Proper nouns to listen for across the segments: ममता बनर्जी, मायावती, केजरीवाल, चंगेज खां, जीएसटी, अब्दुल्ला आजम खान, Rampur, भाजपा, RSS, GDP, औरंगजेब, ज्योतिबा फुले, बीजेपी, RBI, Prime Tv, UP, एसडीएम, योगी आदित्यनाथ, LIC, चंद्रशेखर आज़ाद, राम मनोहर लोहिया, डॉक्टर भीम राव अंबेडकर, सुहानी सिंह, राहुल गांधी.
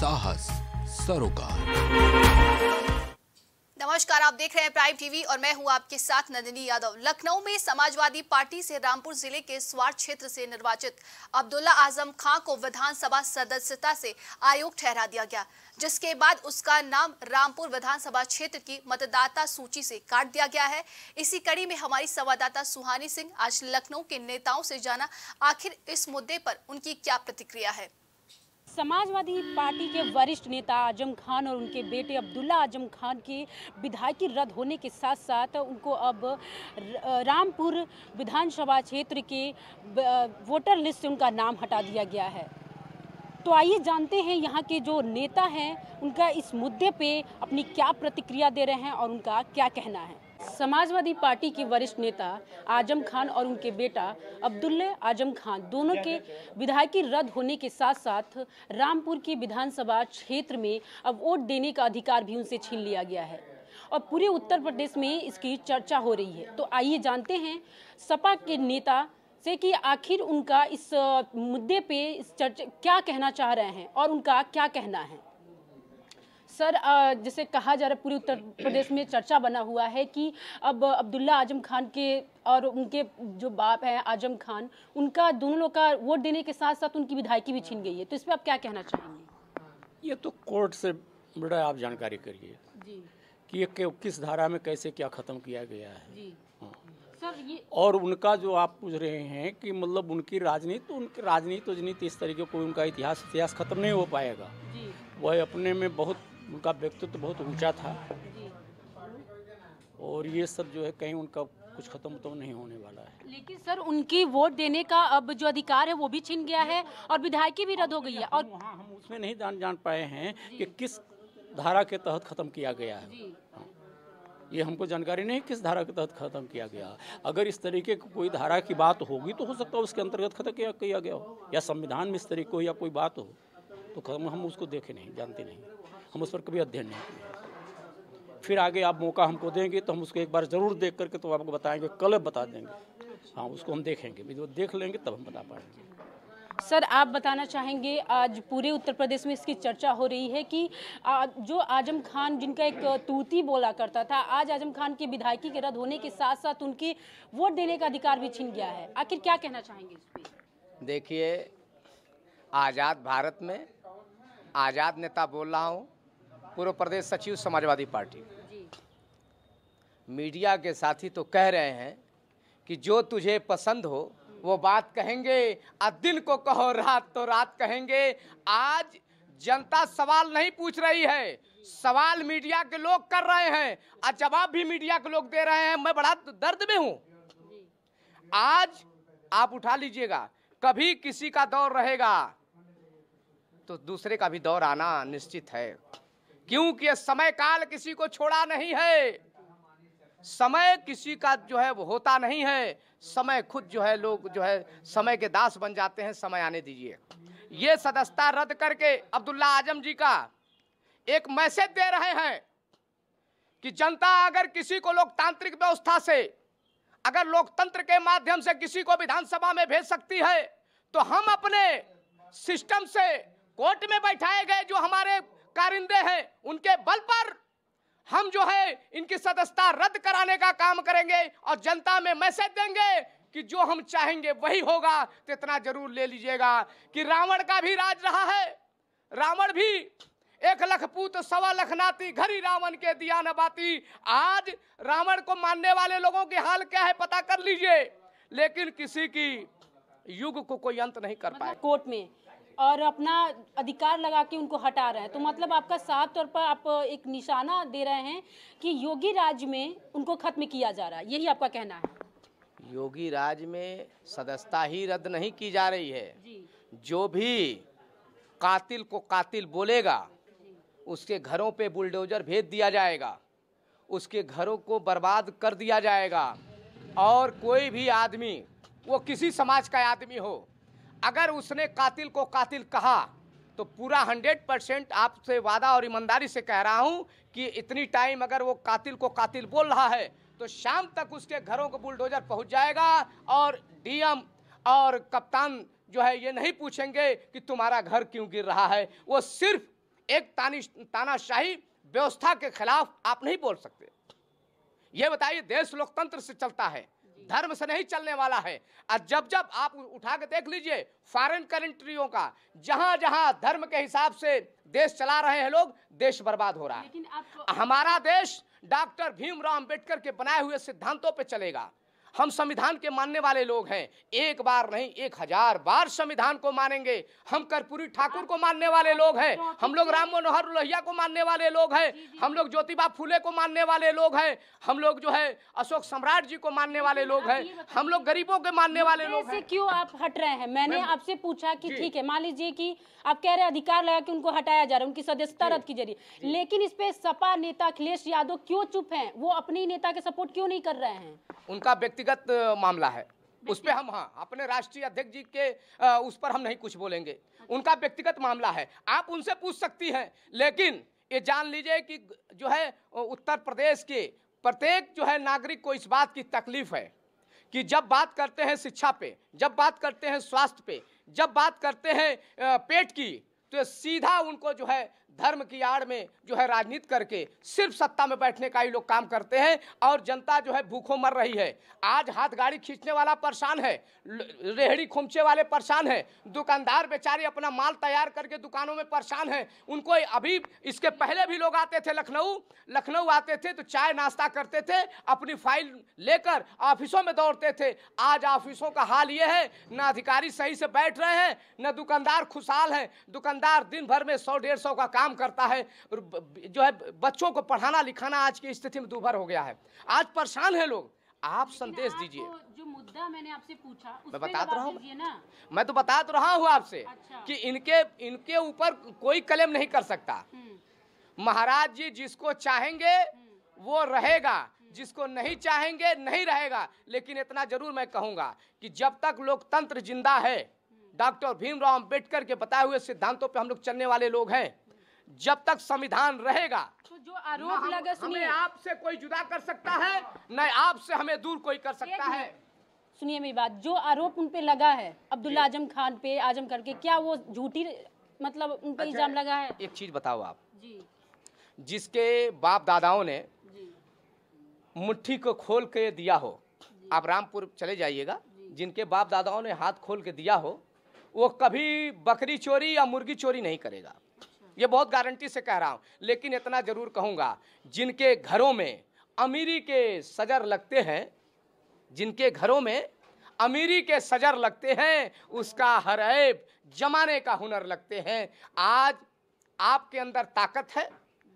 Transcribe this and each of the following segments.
साहस सरोकार। नमस्कार, आप देख रहे हैं प्राइम टीवी और मैं हूं आपके साथ नंदिनी यादव। लखनऊ में समाजवादी पार्टी से रामपुर जिले के स्वार क्षेत्र से निर्वाचित अब्दुल्ला आजम खान को विधानसभा सदस्यता से अयोग्य ठहरा दिया गया, जिसके बाद उसका नाम रामपुर विधानसभा क्षेत्र की मतदाता सूची से काट दिया गया है। इसी कड़ी में हमारी संवाददाता सुहानी सिंह आज लखनऊ के नेताओं से जाना आखिर इस मुद्दे पर उनकी क्या प्रतिक्रिया है। समाजवादी पार्टी के वरिष्ठ नेता आजम खान और उनके बेटे अब्दुल्ला आजम खान की विधायकी रद्द होने के साथ साथ उनको अब रामपुर विधानसभा क्षेत्र के वोटर लिस्ट से उनका नाम हटा दिया गया है। तो आइए जानते हैं यहाँ के जो नेता हैं उनका इस मुद्दे पे अपनी क्या प्रतिक्रिया दे रहे हैं और उनका क्या कहना है। समाजवादी पार्टी के वरिष्ठ नेता आजम खान और उनके बेटा अब्दुल्ला आजम खान दोनों के विधायकी रद्द होने के साथ साथ रामपुर की विधानसभा क्षेत्र में अब वोट देने का अधिकार भी उनसे छीन लिया गया है और पूरे उत्तर प्रदेश में इसकी चर्चा हो रही है। तो आइए जानते हैं सपा के नेता से कि आखिर उनका इस मुद्दे पे इस चर्चा क्या कहना चाह रहे हैं और उनका क्या कहना है। सर, जैसे कहा जा रहा है पूरे उत्तर प्रदेश में चर्चा बना हुआ है कि अब अब्दुल्ला आजम खान के और उनके जो बाप हैं आजम खान, उनका दोनों लोग का वोट देने के साथ साथ उनकी विधायकी भी छीन गई है, तो इस पर आप क्या कहना चाहेंगे। ये तो कोर्ट से बड़ा आप जानकारी करिए कि ये किस धारा में कैसे क्या ख़त्म किया गया है जी। हाँ। सर, ये और उनका जो आप पूछ रहे हैं कि मतलब उनकी राजनीति राजनीति इस तरीके कोई उनका इतिहास ख़त्म नहीं हो पाएगा। वह अपने में बहुत उनका व्यक्तित्व तो बहुत ऊंचा था और ये सब जो है कहीं उनका कुछ खत्म तो नहीं होने वाला है। लेकिन सर, उनकी वोट देने का अब जो अधिकार है वो भी छीन गया है और विधायकी भी रद्द हो गई है और हम उसमें नहीं जान पाए हैं कि किस धारा के तहत खत्म किया गया है। ये हमको जानकारी नहीं किस धारा के तहत खत्म किया गया। अगर इस तरीके की कोई धारा की बात होगी तो हो सकता है उसके अंतर्गत खत्म किया गया हो या संविधान में इस तरीके को या कोई बात हो, तो हम उसको देखे नहीं, जानते नहीं, हम उस पर कभी अध्ययन नहीं किया। फिर आगे आप मौका हमको देंगे तो हम उसको एक बार ज़रूर देख करके तो आपको बताएंगे, कल बता देंगे। हाँ, उसको हम देखेंगे, भी देख लेंगे तब हम बता पाएंगे। सर, आप बताना चाहेंगे आज पूरे उत्तर प्रदेश में इसकी चर्चा हो रही है कि जो आजम खान जिनका एक तूती बोला करता था, आज आजम खान की विधायकी के रद्द होने के साथ साथ उनकी वोट देने का अधिकार भी छीन गया है, आखिर क्या कहना चाहेंगे इस पर। देखिए, आज़ाद भारत में आज़ाद नेता बोल रहा हूँ, पूर्व प्रदेश सचिव समाजवादी पार्टी। मीडिया के साथी तो कह रहे हैं कि जो तुझे पसंद हो वो बात कहेंगे, आज दिन को कहो रात तो रात कहेंगे। आज जनता सवाल नहीं पूछ रही है, सवाल मीडिया के लोग कर रहे हैं और जवाब भी मीडिया के लोग दे रहे हैं। मैं बड़ा दर्द में हूँ। आज आप उठा लीजिएगा, कभी किसी का दौर रहेगा तो दूसरे का भी दौर आना निश्चित है, क्योंकि यह समय काल किसी को छोड़ा नहीं है। समय किसी का जो है वो होता नहीं है, समय खुद जो है लोग जो है समय के दास बन जाते हैं। समय आने दीजिए। ये सदस्यता रद्द करके अब्दुल्ला आजम जी का एक मैसेज दे रहे हैं कि जनता अगर किसी को लोकतांत्रिक व्यवस्था से, अगर लोकतंत्र के माध्यम से किसी को विधानसभा में भेज सकती है तो हम अपने सिस्टम से कोर्ट में बैठाए गए जो हमारे कारिंदे हैं उनके बल पर हम जो है इनकी सदस्यता रद्द कराने का काम करेंगे और जनता में मैसेज देंगे कि जो हम चाहेंगे वही होगा। तो इतना जरूर ले लीजिएगा कि रावण का भी राज रहा है, रावण भी 1 लाख पूत 1.25 लाख नाती, घर ही रावण के दिया न बाती। आज रावण को मानने वाले लोगों की हाल क्या है पता कर लीजिए, लेकिन किसी की युग को कोई अंत नहीं कर पाया। कोर्ट में और अपना अधिकार लगा के उनको हटा रहे हैं, तो मतलब आपका साफ तौर पर आप एक निशाना दे रहे हैं कि योगी राज में उनको खत्म किया जा रहा है, यही आपका कहना है। योगी राज में सदस्यता ही रद्द नहीं की जा रही है जी। जो भी कातिल को कातिल बोलेगा उसके घरों पे बुलडोजर भेज दिया जाएगा, उसके घरों को बर्बाद कर दिया जाएगा। और कोई भी आदमी, वो किसी समाज का आदमी हो, अगर उसने कातिल को कातिल कहा तो पूरा 100% आपसे वादा और ईमानदारी से कह रहा हूं कि इतनी टाइम अगर वो कातिल को कातिल बोल रहा है तो शाम तक उसके घरों को बुलडोजर पहुंच जाएगा और डीएम और कप्तान जो है ये नहीं पूछेंगे कि तुम्हारा घर क्यों गिर रहा है। वो सिर्फ एक तानाशाही व्यवस्था के खिलाफ आप नहीं बोल सकते। ये बताइए, देश लोकतंत्र से चलता है, धर्म से नहीं चलने वाला है। आज जब जब आप उठा के देख लीजिए फॉरेन कंट्रियों का, जहाँ जहाँ धर्म के हिसाब से देश चला रहे हैं लोग, देश बर्बाद हो रहा है। लेकिन हमारा देश डॉक्टर भीम राव अंबेडकर के बनाए हुए सिद्धांतों पे चलेगा। हम संविधान के मानने वाले लोग हैं, एक बार नहीं 1000 बार संविधान को मानेंगे। हम कर्पूरी ठाकुर को मानने वाले लोग हैं, हम लोग राम मनोहर लोहिया को मानने वाले लोग हैं, हम लोग ज्योतिबा फुले को मानने वाले लोग हैं, हम लोग जो है अशोक सम्राट जी को मानने वाले लोग हैं, हम लोग गरीबों के मानने वाले लोग हैं। क्यों आप हट रहे हैं? मैंने आपसे पूछा कि ठीक है, मान लीजिए कि आप कह रहे अधिकार लगा के उनको हटाया जा रहा है, उनकी सदस्यता रद्द की जा रही है, लेकिन इस पे सपा नेता अखिलेश यादव क्यों चुप है? वो अपने नेता के सपोर्ट क्यों नहीं कर रहे हैं? उनका व्यक्तिगत मामला है, उस पे हम अपने राष्ट्रीय अध्यक्ष जी के उस पर हम नहीं कुछ बोलेंगे। उनका व्यक्तिगत मामला है, आप उनसे पूछ सकती हैं। लेकिन ये जान लीजिए कि जो है उत्तर प्रदेश के प्रत्येक जो है नागरिक को इस बात की तकलीफ है कि जब बात करते हैं शिक्षा पे, जब बात करते हैं स्वास्थ्य पे, जब बात करते हैं पेट की, तो सीधा उनको जो है धर्म की आड़ में जो है राजनीति करके सिर्फ सत्ता में बैठने का ही लोग काम करते हैं और जनता जो है भूखों मर रही है। आज हाथ गाड़ी खींचने वाला परेशान है, रेहड़ी खुमचे वाले परेशान है, दुकानदार बेचारे अपना माल तैयार करके दुकानों में परेशान है। उनको अभी इसके पहले भी लोग आते थे, लखनऊ आते थे तो चाय नाश्ता करते थे, अपनी फाइल लेकर ऑफिसों में दौड़ते थे। आज ऑफिसों का हाल ये है, न अधिकारी सही से बैठ रहे हैं, न दुकानदार खुशहाल हैं। दुकानदार दिन भर में 100-150 का काम करता है, जो है बच्चों को पढ़ाना लिखाना आज की स्थिति में दूभर हो गया है। आज परेशान है लोग। आप संदेश दीजिए। जो मुद्दा मैंने आपसे पूछा मैं बता रहा हूं, मैं तो बता तो रहा हूं आपसे। अच्छा। कि इनके ऊपर कोई कलम नहीं कर सकता। महाराज जी जिसको चाहेंगे वो रहेगा, जिसको नहीं चाहेंगे नहीं रहेगा। लेकिन इतना जरूर मैं कहूंगा कि जब तक लोकतंत्र जिंदा है, डॉक्टर भीमराव अंबेडकर के बताए हुए सिद्धांतों पर हम लोग चलने वाले लोग हैं। जब तक संविधान रहेगा, तो जो आरोप लगा, सुनिए, आपसे कोई जुदा कर सकता है, न आपसे हमें दूर कोई कर सकता है। सुनिए मेरी बात, जो आरोप उन पे लगा है अब्दुल्ला आजम खान पे, आजम करके, क्या वो झूठी, मतलब उन पे इल्जाम लगा है? एक चीज बताओ आप जी, जिसके बाप दादाओं ने मुट्ठी को खोल के दिया हो, आप रामपुर चले जाइएगा, जिनके बाप दादाओं ने हाथ खोल के दिया हो, वो कभी बकरी चोरी या मुर्गी चोरी नहीं करेगा। ये बहुत गारंटी से कह रहा हूँ। लेकिन इतना जरूर कहूँगा, जिनके घरों में अमीरी के सजर लगते हैं, जिनके घरों में अमीरी के सजर लगते हैं, उसका हर ऐब जमाने का हुनर लगते हैं। आज आपके अंदर ताकत है,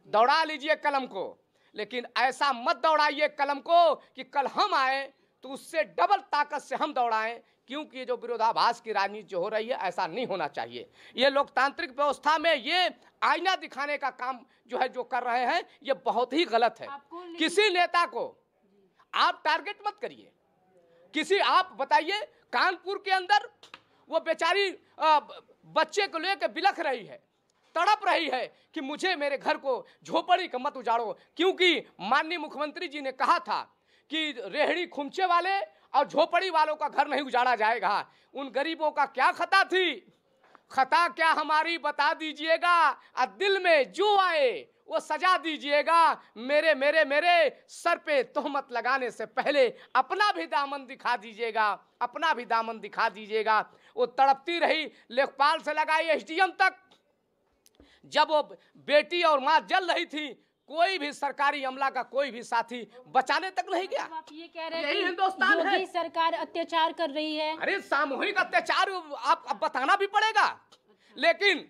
दौड़ा लीजिए कलम को, लेकिन ऐसा मत दौड़ाइए कलम को कि कल हम आए तो उससे डबल ताकत से हम दौड़ाएं। क्योंकि ये जो विरोधाभास की राजनीति जो हो रही है, ऐसा नहीं होना चाहिए। ये लोकतांत्रिक व्यवस्था में ये आईना दिखाने का काम जो है जो कर रहे हैं, ये बहुत ही गलत है। किसी नेता को आप टारगेट मत करिए। किसी, आप बताइए, कानपुर के अंदर वो बेचारी बच्चे को लेकर बिलख रही है, तड़प रही है कि मुझे मेरे घर को, झोपड़ी का मत उजाड़ो, क्योंकि माननीय मुख्यमंत्री जी ने कहा था कि रेहड़ी खुमचे वाले और झोपड़ी वालों का घर नहीं उजाड़ा जाएगा। उन गरीबों का क्या खता थी? खता क्या हमारी बता दीजिएगा, और दिल में जो आए वो सजा दीजिएगा। मेरे मेरे मेरे सर पे तोहमत लगाने से पहले अपना भी दामन दिखा दीजिएगा, अपना भी दामन दिखा दीजिएगा। वो तड़पती रही, लेखपाल से लगाई एसडीएम तक। जब वो बेटी और माँ जल रही थी, कोई भी सरकारी अमला का कोई भी साथी बचाने तक नहीं गया। आप ये कह रहे हैं हिंदुस्तान है, सरकार अत्याचार कर रही है। अरे सामूहिक अत्याचार आप बताना भी पड़ेगा। लेकिन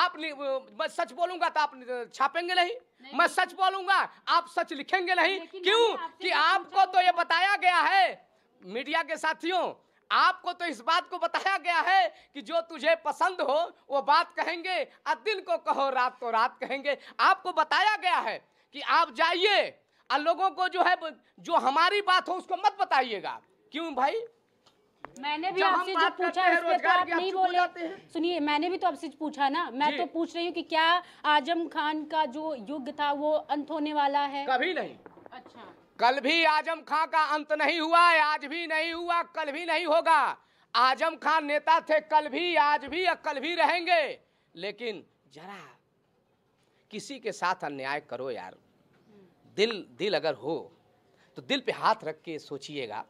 आप, मैं सच बोलूंगा तो आप छापेंगे नहीं, मैं सच बोलूंगा आप सच लिखेंगे नहीं। क्यों कि आपको तो ये बताया गया है, मीडिया के साथियों, आपको तो इस बात को बताया गया है कि जो तुझे पसंद हो वो बात कहेंगे, और दिन को कहो रात को रात कहेंगे। आपको बताया गया है कि आप जाइए और लोगों को जो है जो हमारी बात हो उसको मत बताइएगा। क्यों भाई? मैंने भी आपसे जो पूछा इस पे तो आप नहीं बोले। सुनिए, मैंने भी तो आपसे पूछा ना, मैं तो पूछ रही हूँ कि क्या आजम खान का जो युग था वो अंत होने वाला है? कभी नहीं। अच्छा, कल भी आजम खान का अंत नहीं हुआ है, आज भी नहीं हुआ, कल भी नहीं होगा। आजम खान नेता थे, कल भी, आज भी, कल भी रहेंगे। लेकिन जरा किसी के साथ अन्याय करो यार, दिल अगर हो तो दिल पे हाथ रख के सोचिएगा,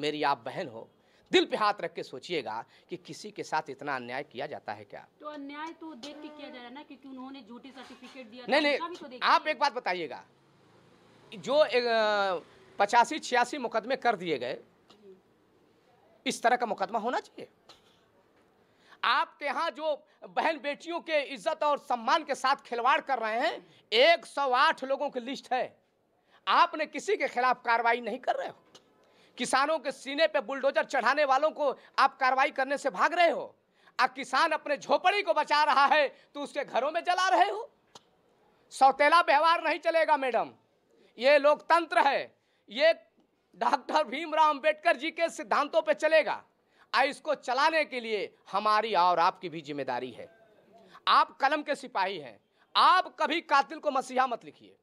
मेरी आप बहन हो, दिल पे हाथ रख के सोचिएगा कि किसी के साथ इतना अन्याय किया जाता है क्या। तो अन्याय तो देख के किया जा रहा है ना, क्योंकि उन्होंने झूठे सर्टिफिकेट दिया। नहीं, आप एक बात बताइएगा, जो 85-86 मुकदमे कर दिए गए, इस तरह का मुकदमा होना चाहिए। आपके यहाँ जो बहन बेटियों के इज्जत और सम्मान के साथ खिलवाड़ कर रहे हैं, 108 लोगों की लिस्ट है, आपने किसी के खिलाफ कार्रवाई नहीं कर रहे हो। किसानों के सीने पे बुलडोजर चढ़ाने वालों को आप कार्रवाई करने से भाग रहे हो। अब किसान अपने झोपड़ी को बचा रहा है तो उसके घरों में जला रहे हो। सौतेला व्यवहार नहीं चलेगा मैडम, ये लोकतंत्र है, ये डॉक्टर भीम राव अंबेडकर जी के सिद्धांतों पे चलेगा। इसको चलाने के लिए हमारी और आपकी भी जिम्मेदारी है। आप कलम के सिपाही हैं, आप कभी कातिल को मसीहा मत लिखिए।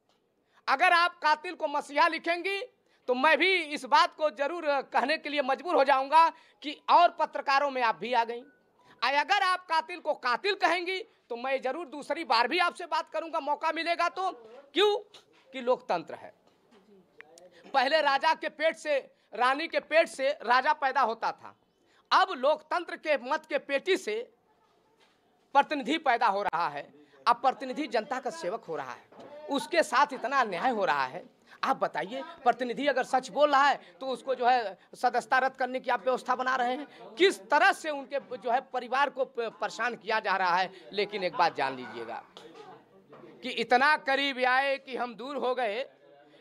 अगर आप कातिल को मसीहा लिखेंगी तो मैं भी इस बात को जरूर कहने के लिए मजबूर हो जाऊंगा कि और पत्रकारों में आप भी आ गई। अगर आप कातिल को कातिल कहेंगी तो मैं जरूर दूसरी बार भी आपसे बात करूंगा, मौका मिलेगा तो। क्यों कि लोकतंत्र है। पहले राजा के पेट से, रानी के पेट से राजा पैदा होता था, अब लोकतंत्र के मत के पेटी से प्रतिनिधि पैदा हो रहा है। अब प्रतिनिधि जनता का सेवक हो रहा है, उसके साथ इतना अन्याय हो रहा है। आप बताइए, प्रतिनिधि अगर सच बोल रहा है तो उसको जो है सदस्यता रद्द करने की आप व्यवस्था बना रहे हैं। किस तरह से उनके जो है परिवार को परेशान किया जा रहा है। लेकिन एक बात जान लीजिएगा कि इतना करीब आए कि हम दूर हो गए,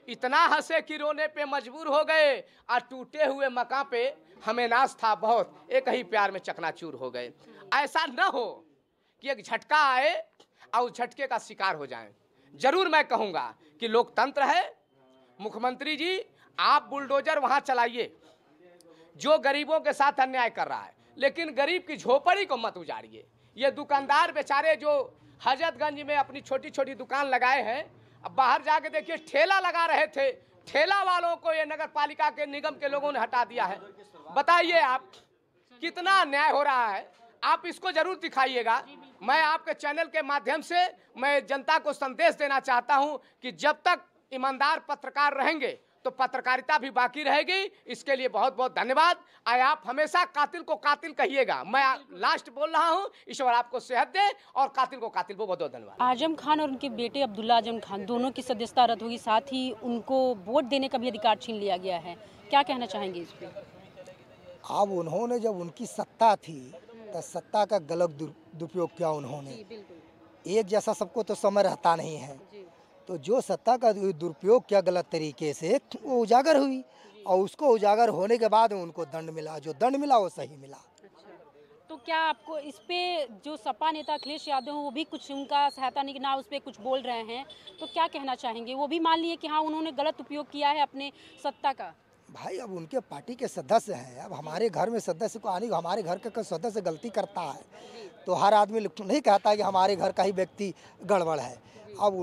इतना हंसे कि रोने पे मजबूर हो गए, और टूटे हुए मकान पे हमें नाश था बहुत, एक ही प्यार में चकनाचूर हो गए। ऐसा न हो कि एक झटका आए और उस झटके का शिकार हो जाएं। जरूर मैं कहूँगा कि लोकतंत्र है। मुख्यमंत्री जी, आप बुलडोजर वहाँ चलाइए जो गरीबों के साथ अन्याय कर रहा है, लेकिन गरीब की झोपड़ी को मत उजाड़िए। ये दुकानदार बेचारे जो हजरतगंज में अपनी छोटी छोटी दुकान लगाए हैं, अब बाहर जाके देखिए ठेला लगा रहे थे, ठेला वालों को ये नगर पालिका के निगम के लोगों ने हटा दिया है। बताइए आप, कितना अन्याय हो रहा है। आप इसको जरूर दिखाइएगा। मैं आपके चैनल के माध्यम से मैं जनता को संदेश देना चाहता हूं कि जब तक ईमानदार पत्रकार रहेंगे तो पत्रकारिता भी बाकी रहेगी। इसके लिए बहुत बहुत धन्यवाद। आप हमेशा कातिल को कातिल कहिएगा। मैं लास्ट बोल रहा हूँ, ईश्वर आपको सेहत दे, और कातिल को कातिल को बहुत बहुत धन्यवाद। आजम खान और उनके बेटे अब्दुल्ला आजम खान दोनों की सदस्यता रद्द होगी, साथ ही उनको वोट देने का भी अधिकार छीन लिया गया है। क्या कहना चाहेंगे इस पर? अब उन्होंने जब उनकी सत्ता थी तो सत्ता का गलत दुरुपयोग किया उन्होंने। एक जैसा सबको तो समय रहता नहीं है, तो जो सत्ता का दुरुपयोग किया गलत तरीके से, वो उजागर हुई, और उसको उजागर होने के बाद उनको दंड मिला। जो दंड मिला वो सही मिला। अच्छा। तो क्या आपको इस पे जो सपा नेता अखिलेश यादव वो भी कुछ उनका सहायता नहीं ना, उस पर कुछ बोल रहे हैं, तो क्या कहना चाहेंगे? वो भी मान लिए कि हाँ उन्होंने गलत उपयोग किया है अपने सत्ता का। भाई, अब उनके पार्टी के सदस्य हैं, अब हमारे घर में सदस्य को आने, हमारे घर का सदस्य गलती करता है तो हर आदमी नहीं कहता कि हमारे घर का ही व्यक्ति गड़बड़ है। अब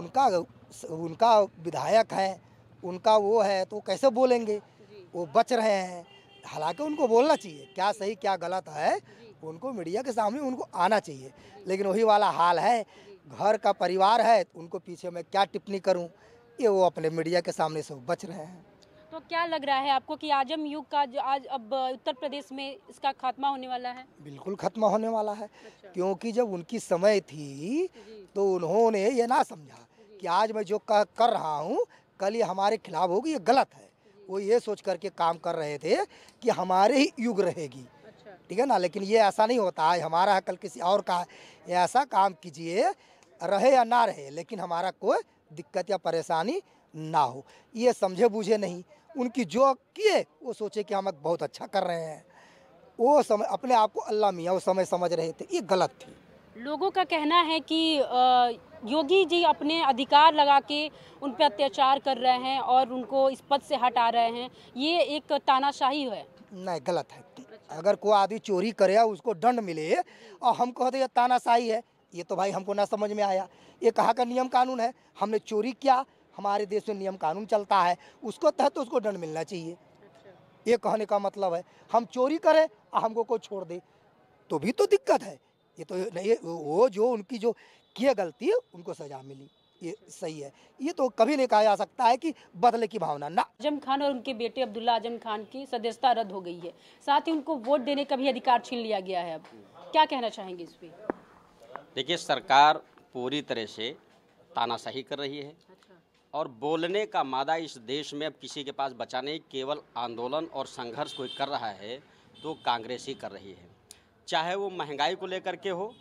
उनका विधायक है, उनका वो है, तो कैसे बोलेंगे? वो बच रहे हैं। हालांकि उनको बोलना चाहिए क्या सही क्या गलत है, उनको मीडिया के सामने उनको आना चाहिए। लेकिन वही वाला हाल है, घर का परिवार है, उनको पीछे मैं क्या टिप्पणी करूं, ये वो अपने मीडिया के सामने से बच रहे हैं। तो क्या लग रहा है आपको कि आजम युग का जो आज अब उत्तर प्रदेश में इसका खात्मा होने वाला है? बिल्कुल खात्मा होने वाला है। अच्छा। क्योंकि जब उनकी समय थी तो उन्होंने ये ना समझा कि आज मैं जो कर रहा हूँ कल ये हमारे खिलाफ होगी, ये गलत है। वो ये सोच करके काम कर रहे थे कि हमारे ही युग रहेगी। अच्छा। ठीक है ना, लेकिन ये ऐसा नहीं होता है। हमारा है कल किसी और का। ये ऐसा काम कीजिए, रहे या ना रहे, लेकिन हमारा कोई दिक्कत या परेशानी ना हो। ये समझे बूझे नहीं, उनकी जो किए वो सोचे कि हम बहुत अच्छा कर रहे हैं। वो समय अपने आप को अल्लाह मियाँ वो समय समझ रहे थे, ये गलत थी। लोगों का कहना है कि योगी जी अपने अधिकार लगा के उन पर अत्याचार कर रहे हैं और उनको इस पद से हटा रहे हैं, ये एक तानाशाही है। नहीं, गलत है। अगर कोई आदमी चोरी करे उसको दंड मिले और हम कहते ये तानाशाही है, ये तो भाई हमको ना समझ में आया। ये कहाँ का नियम कानून है? हमने चोरी किया, हमारे देश में नियम कानून चलता है, उसको तहत तो उसको दंड मिलना चाहिए। ये कहने का मतलब है हम चोरी करें और हमको कोई छोड़ दे तो भी तो दिक्कत है। ये तो नहीं, वो जो उनकी जो किए गलती उनको सजा मिली। ये सही है, ये तो कभी नहीं कहा जा सकता है कि बदले की भावना ना। आजम खान और उनके बेटे अब्दुल्ला आजम खान की सदस्यता रद्द हो गई है, साथ ही उनको वोट देने का भी अधिकार छीन लिया गया है। अब क्या कहना चाहेंगे इस पे? देखिए, सरकार पूरी तरह से तानाशाही कर रही है। अच्छा। और बोलने का मादा इस देश में अब किसी के पास बचा नहीं, केवल आंदोलन और संघर्ष कोई कर रहा है तो कांग्रेस ही कर रही है, चाहे वो महंगाई को लेकर के हो,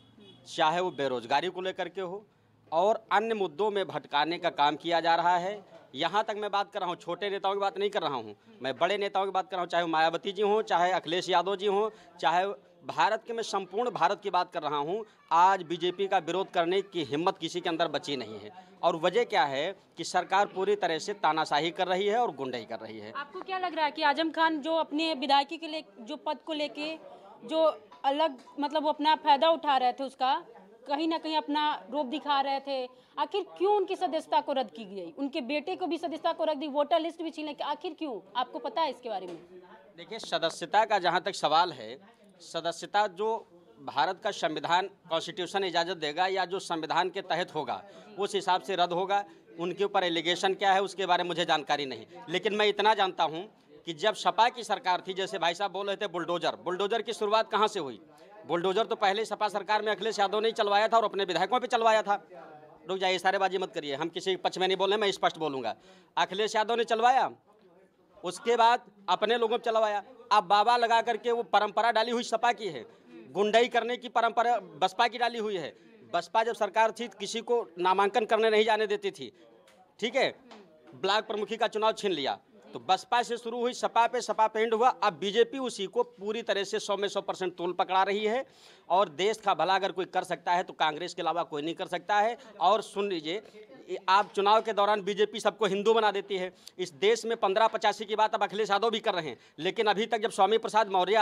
चाहे वो बेरोजगारी को लेकर के हो, और अन्य मुद्दों में भटकाने का काम किया जा रहा है। यहाँ तक मैं बात कर रहा हूँ, छोटे नेताओं की बात नहीं कर रहा हूँ, मैं बड़े नेताओं की बात कर रहा हूँ, चाहे मायावती जी हों, चाहे अखिलेश यादव जी हों, चाहे भारत के, मैं संपूर्ण भारत की बात कर रहा हूँ। आज बीजेपी का विरोध करने की हिम्मत किसी के अंदर बची नहीं है, और वजह क्या है कि सरकार पूरी तरह से तानाशाही कर रही है और गुंडाई कर रही है। आपको क्या लग रहा है कि आजम खान जो अपने विधायकी के लिए, जो पद को लेके जो अलग, मतलब वो अपना फायदा उठा रहे थे, उसका कहीं ना कहीं अपना रोप दिखा रहे थे, आखिर क्यों उनकी सदस्यता को रद्द की गई? उनके बेटे को भी सदस्यता को रद्द दी, वोटर लिस्ट भी छीने, आखिर क्यों? आपको पता है इसके बारे में? देखिए, सदस्यता का जहाँ तक सवाल है, सदस्यता जो भारत का संविधान कॉन्स्टिट्यूशन इजाज़त देगा या जो संविधान के तहत होगा उस हिसाब से रद्द होगा। उनके ऊपर एलिगेशन क्या है उसके बारे में मुझे जानकारी नहीं, लेकिन मैं इतना जानता हूँ कि जब सपा की सरकार थी, जैसे भाई साहब बोल रहे थे बुलडोजर की शुरुआत कहाँ से हुई? बुलडोजर तो पहले सपा सरकार में अखिलेश यादव ने चलवाया था और अपने विधायकों पे चलवाया था। रुक जाइए, सारे बाजी मत करिए, हम किसी पक्ष में नहीं बोल रहे, मैं स्पष्ट बोलूँगा। अखिलेश यादव ने चलवाया, उसके बाद अपने लोगों पर चलवाया, अब बाबा लगा करके वो परंपरा डाली हुई सपा की है, गुंडाई करने की परंपरा बसपा की डाली हुई है। बसपा जब सरकार थी किसी को नामांकन करने नहीं जाने देती थी, ठीक है, ब्लॉक प्रमुखी का चुनाव छीन लिया, तो बसपा से शुरू हुई सपा पे एंड हुआ। अब बीजेपी उसी को पूरी तरह से 100% तूल पकड़ा रही है, और देश का भला अगर कोई कर सकता है तो कांग्रेस के अलावा कोई नहीं कर सकता है। और सुन लीजिए, आप चुनाव के दौरान बीजेपी सबको हिंदू बना देती है। इस देश में 1585 की बात अब अखिलेश यादव भी कर रहे हैं, लेकिन अभी तक जब स्वामी प्रसाद मौर्य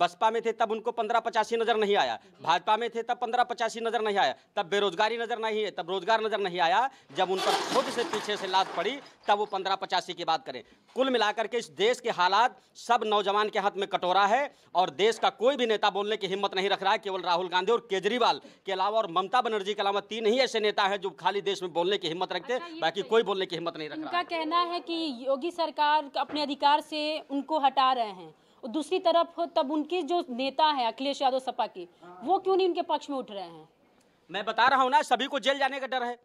बसपा में थे तब उनको 1585 नजर नहीं आया, भाजपा में थे तब 1585 नजर नहीं आया, तब बेरोजगारी नजर नहीं है, तब रोजगार नजर नहीं आया। जब उन पर खुद से पीछे से लात पड़ी तब वो 1585 की बात करें। कुल मिलाकर के इस देश के हालात सब नौजवान के हाथ में कटोरा है, और देश का कोई भी नेता बोलने की हिम्मत नहीं रख रहा है। केवल राहुल गांधी और केजरीवाल के अलावा और ममता बनर्जी के अलावा 3 ही ऐसे नेता हैं जो खाली देश में बोलने की हिम्मत रखते हैं, बाकी कोई बोलने की हिम्मत नहीं रखता। उनका कहना है कि योगी सरकार अपने अधिकार से उनको हटा रहे हैं, और दूसरी तरफ तब उनके जो नेता है अखिलेश यादव सपा के, वो क्यों नहीं उनके पक्ष में उठ रहे हैं? मैं बता रहा हूँ ना, सभी को जेल जाने का डर है।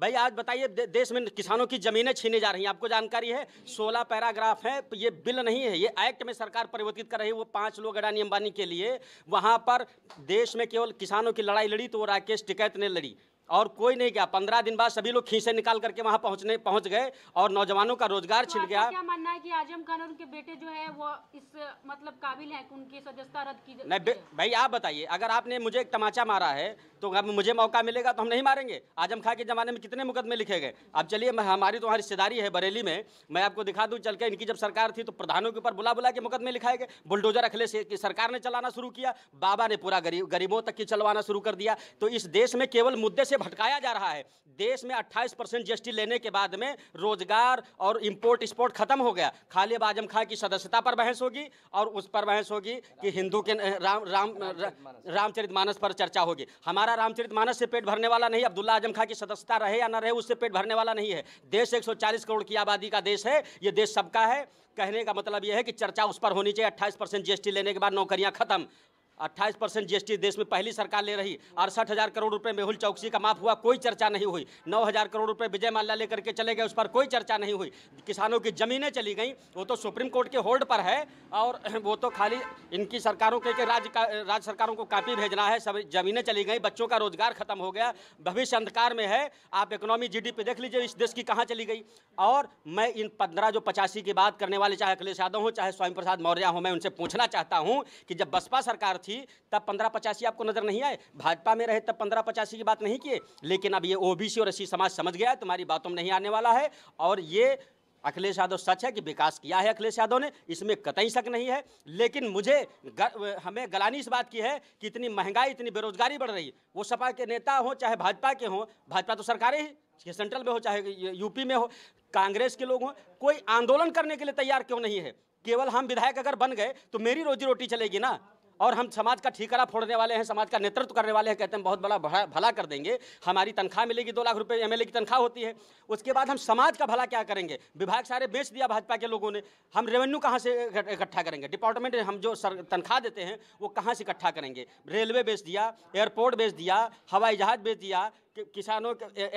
भाई आज बताइए, देश में किसानों की ज़मीनें छीनी जा रही हैं, आपको जानकारी है, 16 पैराग्राफ है, ये बिल नहीं है, ये एक्ट में सरकार परिवर्तित कर रही है। वो 5 लोग अडानी अंबानी के लिए, वहाँ पर देश में केवल किसानों की लड़ाई लड़ी तो वो राकेश टिकैत ने लड़ी और कोई नहीं गया। 15 दिन बाद सभी लोग खींचे निकाल करके वहाँ पहुँच गए और नौजवानों का रोजगार छीन गया। क्या मानना है कि आजम खान और उनके बेटे जो है वो इस मतलब काबिल है कि उनकी सदस्यता रद्द की जाए? नहीं भाई, आप बताइए, अगर आपने मुझे एक तमाचा मारा है तो अगर मुझे मौका मिलेगा तो हम नहीं मारेंगे? आजम खान के ज़माने में कितने मुकदमे लिखे गए। अब चलिए, हमारी तो वहाँ रिश्तेदारी है बरेली में, मैं आपको दिखा दूँ चल के, इनकी जब सरकार थी तो प्रधानों के ऊपर बुला बुला के मुकदमे लिखाए गए। बुलडोजर अखिलेश की सरकार ने चलाना शुरू किया, बाबा ने पूरा गरीबों तक की चलवाना शुरू कर दिया। तो इस देश में केवल मुद्दे से भटकाया जा रहा है। देश में 28% जीएसटी लेने के बाद में रोजगार और इंपोर्ट एक्सपोर्ट खत्म हो गया। खाली आजम खान की सदस्यता पर बहस होगी और उस पर बहस होगी कि हिंदू के रामचरितमानस पर चर्चा होगी। हमारा रामचरितमानस से पेट भरने वाला नहीं, अब्दुल्ला आजम खान की सदस्यता रहे या न रहे उससे पेट भरने वाला नहीं है। देश 140 करोड़ की आबादी का देश है, यह देश सबका है। कहने का मतलब यह है कि चर्चा उस पर होनी चाहिए। 28% जीएसटी लेने के बाद नौकरियां खत्म, 28% जीएसटी देश में पहली सरकार ले रही, 68,000 करोड़ रुपए मेहुल चौकसी का माफ हुआ, कोई चर्चा नहीं हुई, 9,000 करोड़ रुपए विजय माल्या लेकर के चले गए, उस पर कोई चर्चा नहीं हुई, किसानों की ज़मीनें चली गई, वो तो सुप्रीम कोर्ट के होल्ड पर है, और वो तो खाली इनकी सरकारों के राज्य सरकारों को कापी भेजना है। सब ज़मीनें चली गई, बच्चों का रोजगार खत्म हो गया, भविष्य अंधकार में है। आप इकोनॉमी GDP देख लीजिए इस देश की कहाँ चली गई। और मैं इन 1585 की बात करने वाले चाहे अखिलेश यादव हों चाहे स्वामी प्रसाद मौर्य हों, मैं उनसे पूछना चाहता हूँ कि जब बसपा सरकार तब 1585 आपको नजर नहीं आए? भाजपा में रहे तब 1585 की बात नहीं किए, लेकिन अब ये ओबीसी और एससी समाज समझ गया है तुम्हारी बातों में नहीं आने वाला है। और ये अखिलेश यादव सच है कि विकास किया है अखिलेश यादव ने, इसमें कतई शक नहीं है, लेकिन मुझे हमें गलानी इस बात की है कि इतनी महंगाई इतनी बेरोजगारी बढ़ रही, वो सपा के नेता हों चाहे भाजपा के हों, भाजपा तो सरकारें ही सेंट्रल में हो चाहे यूपी में हो, कांग्रेस के लोग हों, कोई आंदोलन करने के लिए तैयार क्यों नहीं है? केवल हम विधायक अगर बन गए तो मेरी रोजी रोटी चलेगी ना, और हम समाज का ठीकरा फोड़ने वाले हैं, समाज का नेतृत्व करने वाले हैं, कहते हैं बहुत बड़ा भला कर देंगे, हमारी तनख्वाह मिलेगी 2 लाख रुपए एमएलए की तनख्वाह होती है, उसके बाद हम समाज का भला क्या करेंगे? विभाग सारे बेच दिया भाजपा के लोगों ने, हम रेवेन्यू कहाँ से इकट्ठा करेंगे? डिपार्टमेंट हम जो तनख्वाह देते हैं वो कहाँ से इकट्ठा करेंगे? रेलवे बेच दिया, एयरपोर्ट बेच दिया, हवाई जहाज बेच दिया, किसानों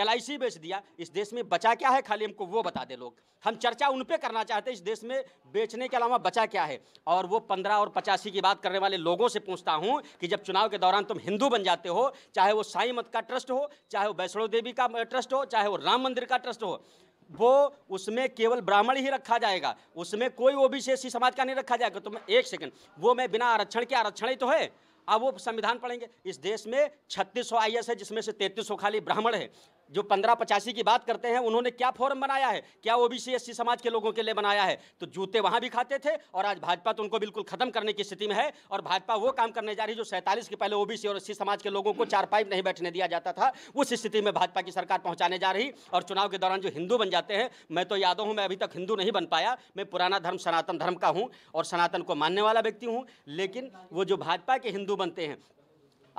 LIC बेच दिया। इस देश में बचा क्या है खाली हमको वो बता दे लोग, हम चर्चा उन पे करना चाहते हैं। इस देश में बेचने के अलावा बचा क्या है? और वो 15 और 85 की बात करने वाले लोगों से पूछता हूं कि जब चुनाव के दौरान तुम हिंदू बन जाते हो, चाहे वो साईं मत का ट्रस्ट हो, चाहे वो वैष्णो देवी का ट्रस्ट हो, चाहे वो राम मंदिर का ट्रस्ट हो, वो उसमें केवल ब्राह्मण ही रखा जाएगा, उसमें कोई OBC समाज का नहीं रखा जाएगा। तुम एक सेकेंड, वो मैं बिना आरक्षण के, आरक्षण ही तो है। अब वो संविधान पढ़ेंगे, इस देश में 3600 IS है जिसमें से 3300 खाली ब्राह्मण है। जो 1585 की बात करते हैं उन्होंने क्या फॉर्म बनाया है? क्या OBC SC समाज के लोगों के लिए बनाया है? तो जूते वहाँ भी खाते थे और आज भाजपा तो उनको बिल्कुल खत्म करने की स्थिति में है। और भाजपा वो काम करने जा रही जो 47 के पहले OBC और SC समाज के लोगों को 4 पाइप नहीं बैठने दिया जाता था, उस स्थिति में भाजपा की सरकार पहुँचाने जा रही। और चुनाव के दौरान जो हिंदू बन जाते हैं, मैं तो यादव हूँ, मैं अभी तक हिंदू नहीं बन पाया, मैं पुराना धर्म सनातन धर्म का हूँ और सनातन को मानने वाला व्यक्ति हूँ, लेकिन वो जो भाजपा के हिंदू बनते हैं,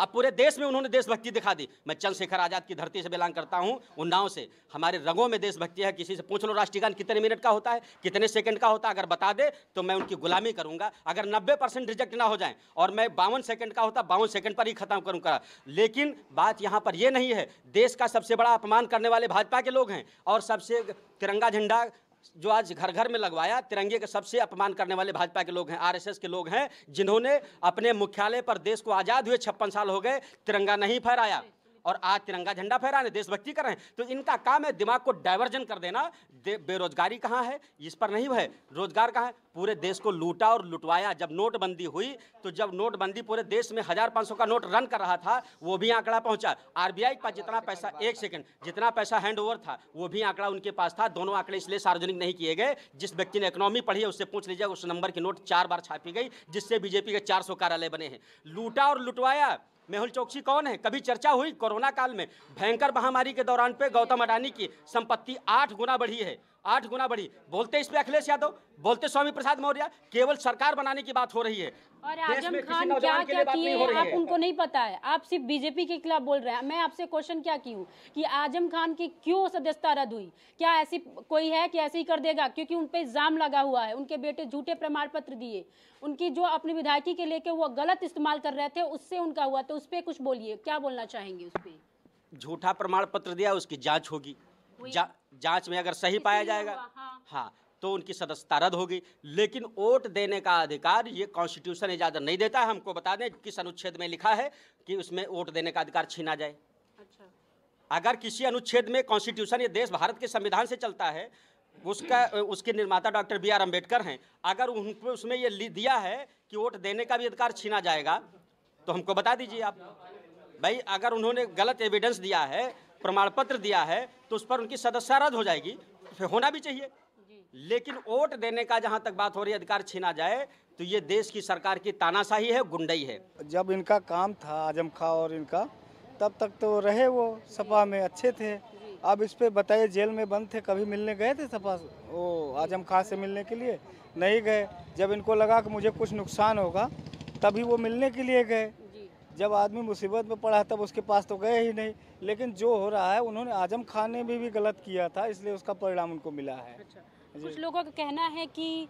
अब पूरे देश में उन्होंने देशभक्ति दिखा दी। मैं चंद्रशेखर आज़ाद की धरती से बिलोंग करता हूं, उन्नाव से, हमारे रगों में देशभक्ति है। किसी से पूछ लो राष्ट्रगान कितने मिनट का होता है, कितने सेकंड का होता है, अगर बता दे तो मैं उनकी गुलामी करूंगा। अगर 90% रिजेक्ट ना हो जाए और मैं 52 सेकंड का होता, 52 सेकंड पर ही खत्म करूँगा। लेकिन बात यहाँ पर यह नहीं है, देश का सबसे बड़ा अपमान करने वाले भाजपा के लोग हैं। और सबसे तिरंगा झंडा जो आज घर घर में लगवाया, तिरंगे के सबसे अपमान करने वाले भाजपा के लोग हैं, RSS के लोग हैं, जिन्होंने अपने मुख्यालय पर देश को आज़ाद हुए 56 साल हो गए, तिरंगा नहीं फहराया और आज तिरंगा झंडा फहराने देशभक्ति कर रहे हैं। तो इनका काम है दिमाग को डाइवर्जन कर देना। बेरोजगारी कहाँ है? इस पर नहीं है, रोजगार कहाँ है? पूरे देश को लूटा और लुटवाया। जब नोटबंदी हुई, तो जब नोटबंदी पूरे देश में 1500 का नोट रन कर रहा था, वो भी आंकड़ा पहुंचा। RBI का जितना पैसा, एक सेकंड, जितना पैसा हैंड ओवर था वो भी आंकड़ा उनके पास था। दोनों आंकड़े इसलिए सार्वजनिक नहीं किए गए, जिस व्यक्ति ने इकोनॉमी पढ़ी है उससे पूछ लीजिए, उस नंबर की नोट 4 बार छापी गई, जिससे BJP के 400 कार्यालय बने हैं। लूटा और लुटवाया। मेहुल चौकसी कौन है? कभी चर्चा हुई? कोरोना काल में भयंकर महामारी के दौरान पे गौतम अडानी की संपत्ति 8 गुना बढ़ी है, 8 गुना बढ़ी। बोलते इस पे अखिलेश यादव, बोलते स्वामी प्रसाद मौर्य, केवल सरकार बनाने की बात हो रही है। और आजम खान क्या क्या किए आप, उनको नहीं पता है, आप सिर्फ BJP के खिलाफ बोल रहे हैं। मैं आपसे क्वेश्चन क्या की हूँ कि आजम खान की क्यों सदस्यता रद्द हुई? क्या ऐसी कोई है कि ऐसे ही कर देगा? क्योंकि उन पे इल्जाम लगा हुआ है, उनके बेटे झूठे प्रमाण पत्र दिए, उनकी जो अपनी विधायकी के लेके वो गलत इस्तेमाल कर रहे थे, उससे उनका हुआ। तो उस पर कुछ बोलिए, क्या बोलना चाहेंगे उस पर? झूठा प्रमाण पत्र दिया, उसकी जाँच होगी, जांच में अगर सही पाया जाएगा हाँ तो उनकी सदस्यता रद्द होगी। लेकिन वोट देने का अधिकार ये कॉन्स्टिट्यूशन इजाज़त नहीं देता है। हमको बता दें किस अनुच्छेद में लिखा है कि उसमें वोट देने का अधिकार छीना जाए। अच्छा, अगर किसी अनुच्छेद में कॉन्स्टिट्यूशन, ये देश भारत के संविधान से चलता है, उसका उसके निर्माता डॉक्टर BR अम्बेडकर हैं, अगर उनको उसमें ये दिया है कि वोट देने का भी अधिकार छीना जाएगा तो हमको बता दीजिए आप भाई। अगर उन्होंने गलत एविडेंस दिया है, प्रमाण पत्र दिया है, तो उस पर उनकी सदस्यता रद्द हो जाएगी, फिर होना भी चाहिए। लेकिन वोट देने का जहां तक बात हो रही है, अधिकार छीना जाए, तो ये देश की सरकार की तानाशाही है, गुंडई है। जब इनका काम था आजम खान और इनका, तब तक तो रहे वो सपा में, अच्छे थे। अब इस पे बताइए, जेल में बंद थे, कभी मिलने गए थे सपा वो आजम खान से मिलने के लिए? नहीं गए। जब इनको लगा कि मुझे कुछ नुकसान होगा तभी वो मिलने के लिए गए। जब आदमी मुसीबत में पड़ा तब उसके पास तो गए ही नहीं। लेकिन जो हो रहा है, उन्होंने आजम खान ने भी गलत किया था, इसलिए उसका परिणाम उनको मिला है। अच्छा। कुछ लोगों का कहना है कि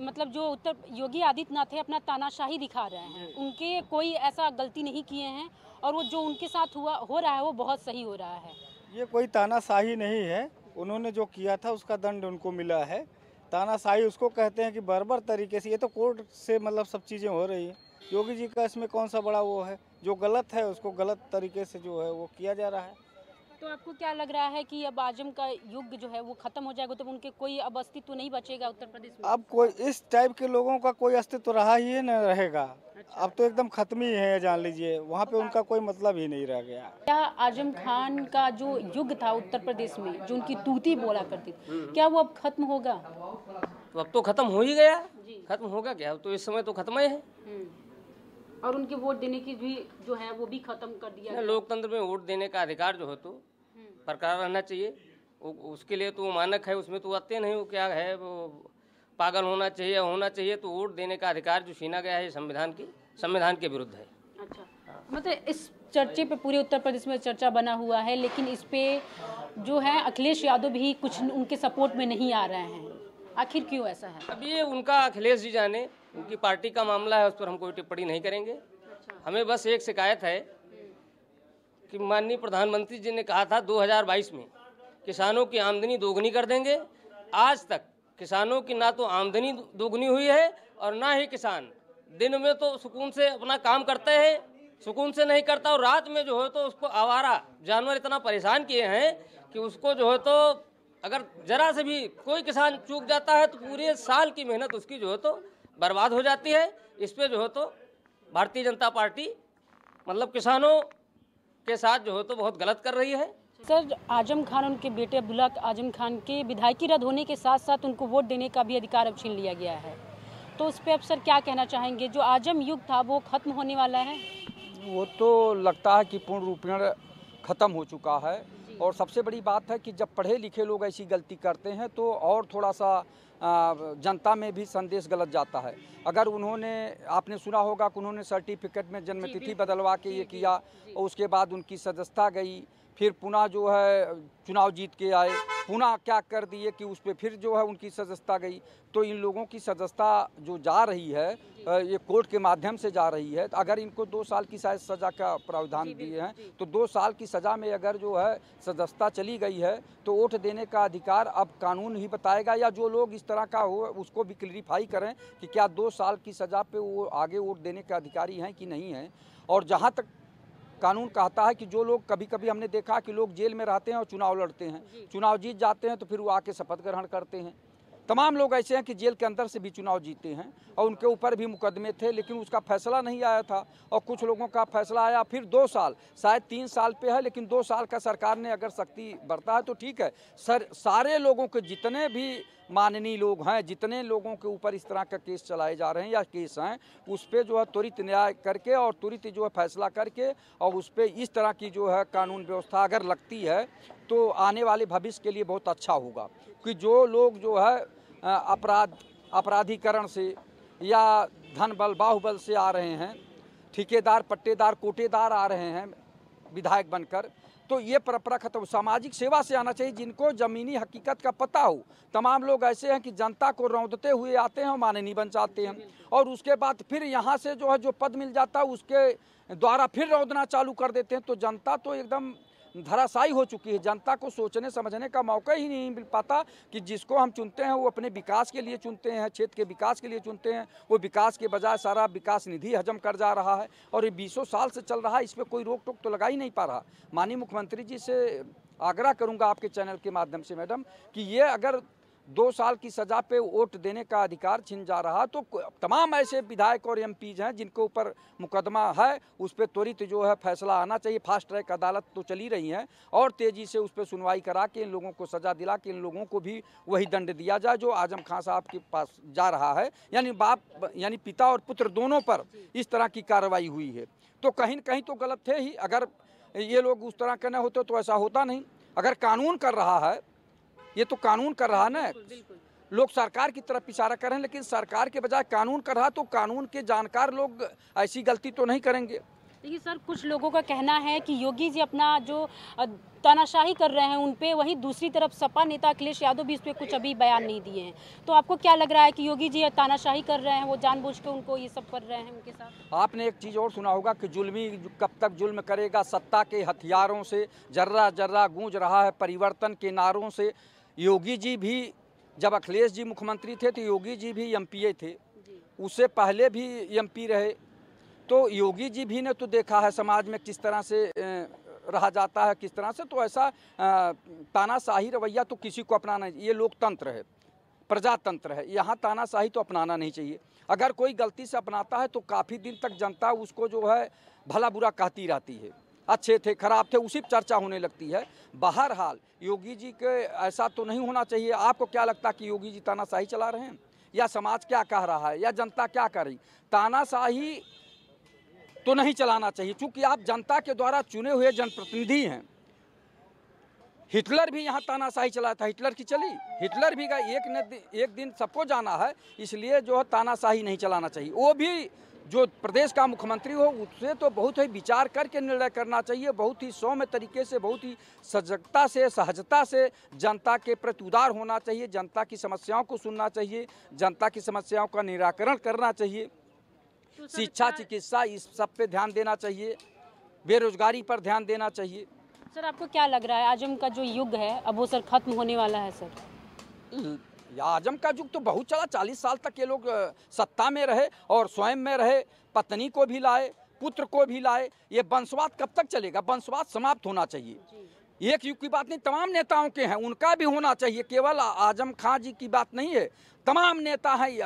मतलब जो उत्तर योगी आदित्यनाथ है, अपना तानाशाही दिखा रहे हैं, उनके कोई ऐसा गलती नहीं किए हैं और वो जो उनके साथ हुआ हो रहा है वो बहुत सही हो रहा है। ये कोई तानाशाही नहीं है, उन्होंने जो किया था उसका दंड उनको मिला है। तानाशाही उसको कहते हैं कि बर्बर तरीके से, ये तो कोर्ट से मतलब सब चीज़ें हो रही है। योगी जी का इसमें कौन सा बड़ा वो है? जो गलत है उसको गलत तरीके से जो है वो किया जा रहा है। तो आपको क्या लग रहा है कि अब आजम का युग जो है वो खत्म हो जाएगा, तो उनके कोई अब अस्तित्व नहीं बचेगा उत्तर प्रदेश में? अब कोई इस टाइप के लोगों का कोई अस्तित्व रहा ही नहीं रहेगा। अच्छा। अब तो एकदम खत्म ही है, जान लीजिए, वहाँ पे उनका कोई मतलब ही नहीं रह गया। क्या आजम खान का जो युग था उत्तर प्रदेश में, जो उनकी तूती बोला करती थी, क्या वो अब खत्म होगा? तो अब तो खत्म हो ही गया, खत्म होगा क्या? तो इस समय तो खत्म ही है। और उनके वोट देने की भी जो है वो भी खत्म कर दिया। लोकतंत्र में वोट देने का अधिकार जो है तो बरकरार रहना चाहिए। उसके लिए तो मानक है, उसमें तो आते नहीं, वो क्या है, वो पागल होना चाहिए, तो वोट देने का अधिकार जो छीना गया है संविधान की, संविधान के विरुद्ध है। अच्छा, मतलब इस चर्चे पे पूरे उत्तर प्रदेश में चर्चा बना हुआ है, लेकिन इस पे जो है अखिलेश यादव भी कुछ उनके सपोर्ट में नहीं आ रहे हैं, आखिर क्यों ऐसा है? अब ये उनका, अखिलेश जी जाने, उनकी पार्टी का मामला है, उस पर हम कोई टिप्पणी नहीं करेंगे। अच्छा। हमें बस एक शिकायत है कि माननीय प्रधानमंत्री जी ने कहा था 2022 में किसानों की आमदनी दोगुनी कर देंगे, आज तक किसानों की ना तो आमदनी दोगुनी हुई है और ना ही किसान दिन में तो सुकून से अपना काम करते हैं, सुकून से नहीं करता, और रात में जो है तो उसको आवारा जानवर इतना परेशान किए हैं कि उसको जो है तो अगर जरा से भी कोई किसान चूक जाता है तो पूरे साल की मेहनत उसकी जो है तो बर्बाद हो जाती है। इस पे जो है तो भारतीय जनता पार्टी मतलब किसानों के साथ जो है तो बहुत गलत कर रही है। सर, आजम खान, उनके बेटे अब्दुल्ला आजम खान के विधायकी रद्द होने के साथ साथ उनको वोट देने का भी अधिकार अब छीन लिया गया है, तो उस पर अब सर क्या कहना चाहेंगे? जो आजम युग था वो खत्म होने वाला है? वो तो लगता है कि पूर्ण रूप में खत्म हो चुका है, और सबसे बड़ी बात है कि जब पढ़े लिखे लोग ऐसी गलती करते हैं तो और थोड़ा सा जनता में भी संदेश गलत जाता है। अगर उन्होंने, आपने सुना होगा कि उन्होंने सर्टिफिकेट में जन्मतिथि बदलवा के ये किया, और उसके बाद उनकी सदस्यता गई, फिर पुनः जो है चुनाव जीत के आए, पुनः क्या कर दिए कि उस पर फिर जो है उनकी सदस्यता गई। तो इन लोगों की सदस्यता जो जा रही है ये कोर्ट के माध्यम से जा रही है। अगर इनको 2 साल की शायद सज़ा का प्रावधान दिए हैं, तो 2 साल की सज़ा में अगर जो है सदस्यता चली गई है तो वोट देने का अधिकार अब कानून ही बताएगा, या जो लोग इस तरह का हो उसको भी क्लियरिफाई करें कि क्या 2 साल की सज़ा पर वो आगे वोट देने के अधिकारी हैं कि नहीं हैं। और जहाँ तक कानून कहता है कि जो लोग, कभी कभी हमने देखा कि लोग जेल में रहते हैं और चुनाव लड़ते हैं, चुनाव जीत जाते हैं तो फिर वो आके शपथ ग्रहण करते हैं। तमाम लोग ऐसे हैं कि जेल के अंदर से भी चुनाव जीते हैं और उनके ऊपर भी मुकदमे थे, लेकिन उसका फैसला नहीं आया था, और कुछ लोगों का फैसला आया। फिर 2 साल, शायद 3 साल पे है, लेकिन 2 साल का सरकार ने अगर सख्ती बरता है तो ठीक है। सर, सारे लोगों के, जितने भी माननीय लोग हैं, जितने लोगों के ऊपर इस तरह का केस चलाए जा रहे हैं या केस हैं, उस पर जो है त्वरित न्याय करके और त्वरित जो है फैसला करके, और उस पर इस तरह की जो है कानून व्यवस्था अगर लगती है तो आने वाले भविष्य के लिए बहुत अच्छा होगा। कि जो लोग जो है अपराधीकरण से या धन बल बाहुबल से आ रहे हैं, ठेकेदार, पट्टेदार, कोटेदार आ रहे हैं विधायक बनकर, तो ये परंपरा खत्म। सामाजिक सेवा से आना चाहिए, जिनको ज़मीनी हकीकत का पता हो। तमाम लोग ऐसे हैं कि जनता को रौंदते हुए आते हैं और माननीय बन जाते हैं, और उसके बाद फिर यहाँ से जो है जो पद मिल जाता है उसके द्वारा फिर रौंदना चालू कर देते हैं। तो जनता तो एकदम धराशायी हो चुकी है, जनता को सोचने समझने का मौका ही नहीं मिल पाता कि जिसको हम चुनते हैं वो अपने विकास के लिए चुनते हैं, क्षेत्र के विकास के लिए चुनते हैं, वो विकास के बजाय सारा विकास निधि हजम कर जा रहा है, और ये 20 साल से चल रहा है, इस पर कोई रोक टोक तो लगा ही नहीं पा रहा। माननीय मुख्यमंत्री जी से आग्रह करूँगा आपके चैनल के माध्यम से मैडम कि ये अगर 2 साल की सज़ा पे वोट देने का अधिकार छिन जा रहा तो तमाम ऐसे विधायक और एमपीज हैं जिनके ऊपर मुकदमा है, उस पर त्वरित जो है फैसला आना चाहिए। फास्ट ट्रैक अदालत तो चली रही हैं, और तेज़ी से उस पर सुनवाई करा के इन लोगों को सज़ा दिला के इन लोगों को भी वही दंड दिया जाए जो आजम खान साहब के पास जा रहा है, यानी बाप यानी पिता और पुत्र दोनों पर इस तरह की कार्रवाई हुई है। तो कहीं न कहीं तो गलत थे ही, अगर ये लोग उस तरह के न होते तो ऐसा होता नहीं। अगर कानून कर रहा है, ये तो कानून कर रहा ना, लोग सरकार की तरफ इशारा कर रहे हैं, लेकिन सरकार के बजाय कानून कर रहा, तो कानून के जानकार लोग ऐसी गलती तो नहीं करेंगे। देखिए सर, कुछ लोगों का कहना है कि योगी जी अपना जो तानाशाही कर रहे हैं उन पे, वही दूसरी तरफ सपा नेता अखिलेश यादव भी इस पर कुछ अभी बयान नहीं दिए हैं, तो आपको क्या लग रहा है कि योगी जी तानाशाही कर रहे हैं, वो जानबूझ के उनको ये सब कर रहे हैं उनके साथ? आपने एक चीज़ और सुना होगा कि जुल्मी कब तक जुल्म करेगा, सत्ता के हथियारों से जर्रा जर्रा गूंज रहा है परिवर्तन के नारों से। योगी जी भी, जब अखिलेश जी मुख्यमंत्री थे तो योगी जी भी एमपीए थे, उससे पहले भी एमपी रहे, तो योगी जी भी ने तो देखा है समाज में किस तरह से रहा जाता है, किस तरह से। तो ऐसा तानाशाही रवैया तो किसी को अपनाना नहीं, ये लोकतंत्र है, प्रजातंत्र है, यहाँ तानाशाही तो अपनाना नहीं चाहिए। अगर कोई गलती से अपनाता है तो काफ़ी दिन तक जनता उसको जो है भला बुरा कहती रहती है, अच्छे थे खराब थे, उसी पर चर्चा होने लगती है। बहरहाल योगी जी के ऐसा तो नहीं होना चाहिए। आपको क्या लगता है कि योगी जी तानाशाही चला रहे हैं, या समाज क्या कह रहा है, या जनता क्या कर रही? तानाशाही तो नहीं चलाना चाहिए, क्योंकि आप जनता के द्वारा चुने हुए जनप्रतिनिधि हैं। हिटलर भी यहाँ तानाशाही चलाया था, हिटलर की चली, हिटलर भी गए, एक दिन सबको जाना है, इसलिए जो है तानाशाही नहीं चलाना चाहिए। वो भी जो प्रदेश का मुख्यमंत्री हो उसे तो बहुत ही विचार करके निर्णय करना चाहिए, बहुत ही सौम्य तरीके से, बहुत ही सजगता से, सहजता से जनता के प्रति उदार होना चाहिए, जनता की समस्याओं को सुनना चाहिए, जनता की समस्याओं का निराकरण करना चाहिए, शिक्षा चिकित्सा इस सब पे ध्यान देना चाहिए, बेरोजगारी पर ध्यान देना चाहिए। सर आपको क्या लग रहा है आजम का जो युग है अब वो सर खत्म होने वाला है? सर आजम का युग तो बहुत चला, 40 साल तक ये लोग सत्ता में रहे और स्वयं में रहे, पत्नी को भी लाए, पुत्र को भी लाए। ये वंशवाद कब तक चलेगा? वंशवाद समाप्त होना चाहिए। एक युग की बात नहीं, तमाम नेताओं के हैं, उनका भी होना चाहिए, केवल आजम खान जी की बात नहीं है, तमाम नेता हैं।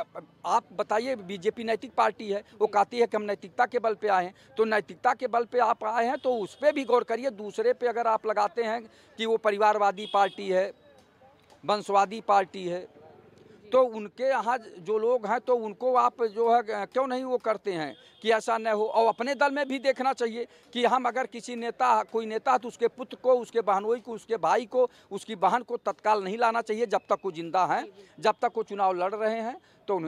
आप बताइए, बीजेपी नैतिक पार्टी है, वो कहती है कि हम नैतिकता के बल पे आए हैं, तो नैतिकता के बल पे आप आए हैं तो उस पर भी गौर करिए। दूसरे पे अगर आप लगाते हैं कि वो परिवारवादी पार्टी है, वंशवादी पार्टी है, तो उनके यहाँ जो लोग हैं तो उनको आप जो है क्यों नहीं वो करते हैं कि ऐसा न हो। और अपने दल में भी देखना चाहिए कि हम अगर किसी नेता, कोई नेता तो उसके पुत्र को, उसके बहनोई को, उसके भाई को, उसकी बहन को तत्काल नहीं लाना चाहिए जब तक वो जिंदा हैं, जब तक वो चुनाव लड़ रहे हैं। तो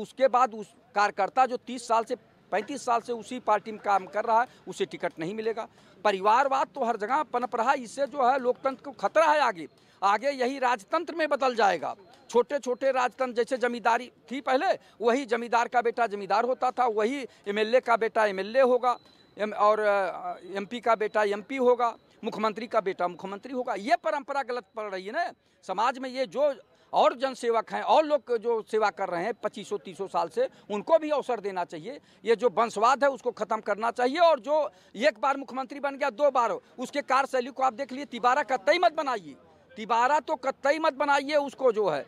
उसके बाद उस कार्यकर्ता जो 30 साल से 35 साल से उसी पार्टी में काम कर रहा है उसे टिकट नहीं मिलेगा। परिवारवाद तो हर जगह पनप रहा है, इससे जो है लोकतंत्र को खतरा है। आगे आगे यही राजतंत्र में बदल जाएगा, छोटे छोटे राजतंत्र। जैसे जमींदारी थी पहले, वही जमींदार का बेटा जमींदार होता था, वही एमएलए का बेटा एमएलए होगा और एमपी का बेटा एमपी होगा, मुख्यमंत्री का बेटा मुख्यमंत्री होगा। ये परंपरा गलत पड़ रही है ना समाज में। ये जो और जनसेवक हैं और लोग जो सेवा कर रहे हैं 2500-300 साल से, उनको भी अवसर देना चाहिए। ये जो वंशवाद है उसको ख़त्म करना चाहिए। और जो एक बार मुख्यमंत्री बन गया, 2 बार, उसके कार्यशैली को आप देख लिए। तिबारा कतई मत बनाइए, तिबारा तो कतई मत बनाइए। उसको जो है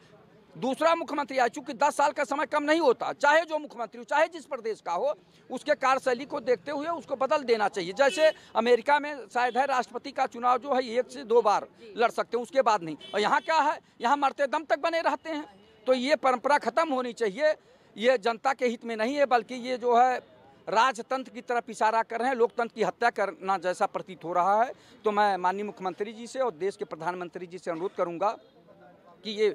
दूसरा मुख्यमंत्री आए, चूँकि 10 साल का समय कम नहीं होता, चाहे जो मुख्यमंत्री हो, चाहे जिस प्रदेश का हो, उसके कार्यशैली को देखते हुए उसको बदल देना चाहिए। जैसे अमेरिका में शायद है राष्ट्रपति का चुनाव जो है 1 से 2 बार लड़ सकते हैं, उसके बाद नहीं। और यहाँ क्या है, यहाँ मरते दम तक बने रहते हैं। तो ये परंपरा खत्म होनी चाहिए। ये जनता के हित में नहीं है, बल्कि ये जो है राजतंत्र की तरफ इशारा कर रहे हैं, लोकतंत्र की हत्या करना जैसा प्रतीत हो रहा है। तो मैं माननीय मुख्यमंत्री जी से और देश के प्रधानमंत्री जी से अनुरोध करूँगा कि ये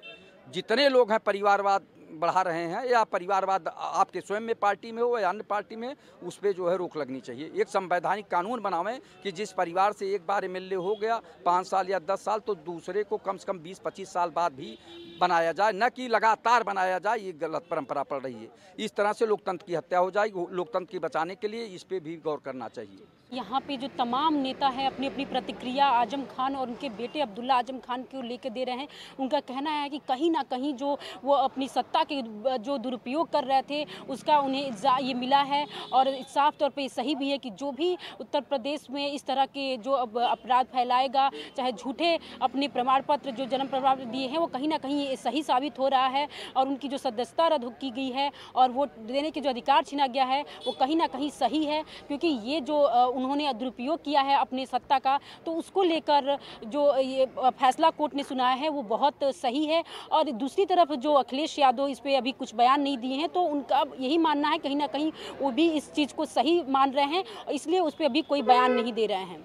जितने लोग हैं परिवारवाद बढ़ा रहे हैं, या परिवारवाद आपके स्वयं में पार्टी में हो या अन्य पार्टी में, उस पर जो है रोक लगनी चाहिए। एक संवैधानिक कानून बनावें कि जिस परिवार से एक बार एमएलए हो गया 5 साल या 10 साल, तो दूसरे को कम से कम 20-25 साल बाद भी बनाया जाए, न कि लगातार बनाया जाए। ये गलत परंपरा पड़ रही है, इस तरह से लोकतंत्र की हत्या हो जाएगी। लोकतंत्र की बचाने के लिए इस पर भी गौर करना चाहिए। यहाँ पे जो तमाम नेता हैं अपनी अपनी प्रतिक्रिया आजम खान और उनके बेटे अब्दुल्ला आजम खान को लेकर दे रहे हैं। उनका कहना है कि कहीं ना कहीं जो वो अपनी सत्ता के जो दुरुपयोग कर रहे थे उसका उन्हें ये मिला है, और साफ तौर पे सही भी है कि जो भी उत्तर प्रदेश में इस तरह के जो अपराध फैलाएगा, चाहे झूठे अपने प्रमाण पत्र जो जन्म प्रमाण पत्र दिए हैं, वो कहीं ना कहीं सही साबित हो रहा है। और उनकी जो सदस्यता रद्द की गई है और वोट देने के जो अधिकार छीना गया है वो कहीं ना कहीं सही है, क्योंकि ये जो उन्होंने दुरुपयोग किया है अपनी सत्ता का, तो उसको लेकर जो ये फैसला कोर्ट ने सुनाया है वो बहुत सही है। और दूसरी तरफ जो अखिलेश यादव इस पे अभी कुछ बयान नहीं दिए हैं, तो उनका यही मानना है कहीं ना कहीं वो भी इस चीज़ को सही मान रहे हैं, इसलिए उस पे अभी कोई बयान नहीं दे रहे हैं।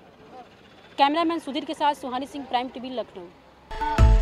कैमरामैन सुधीर के साथ सुहानी सिंह, प्राइम टीवी, लखनऊ।